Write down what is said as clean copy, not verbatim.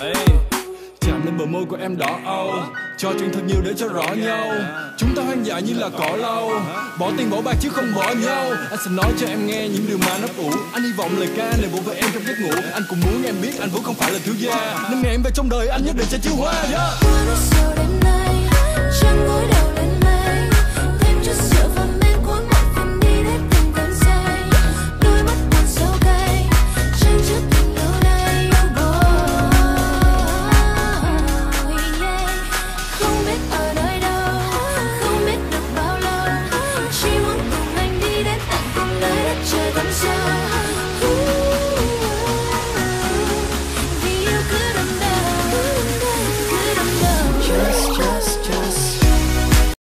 Hey. Chạm lên bờ môi của em đỏ âu, cho chuyện thật nhiều để cho rõ nhau. Chúng ta hoang dại như là cỏ lau, bỏ tiền bỏ bạc chứ không bỏ nhau. Anh sẽ nói cho em nghe những điều mà nấp ủ. Anh hy vọng lời ca này vỗ về em trong giấc ngủ. Anh cũng muốn em biết anh vốn không phải là thiếu gia. Năm ngày em về trong đời anh nhất định sẽ chiếu hoa. Qua đêm nay trăng